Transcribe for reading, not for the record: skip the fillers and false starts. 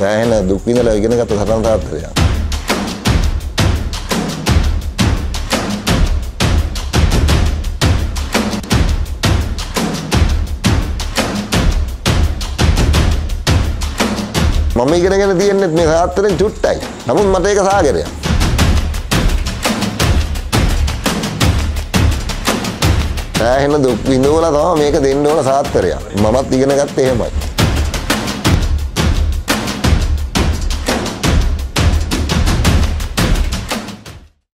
සෑහෙන දුක් විඳලා ඉගෙන ගත්ත සටන් තාත්තලයක්. මම ඉගෙනගෙන තියෙන්නේ මේ තාත්තලෙන් චුට්ටයි. නමුත් මට ඒක සාගරයක්. සෑහෙන දුක් විඳවලා තමයි මේක දෙන්න ඕන සාත්තරයක්. මමත් ඉගෙන ගත්තේ එහෙමයි.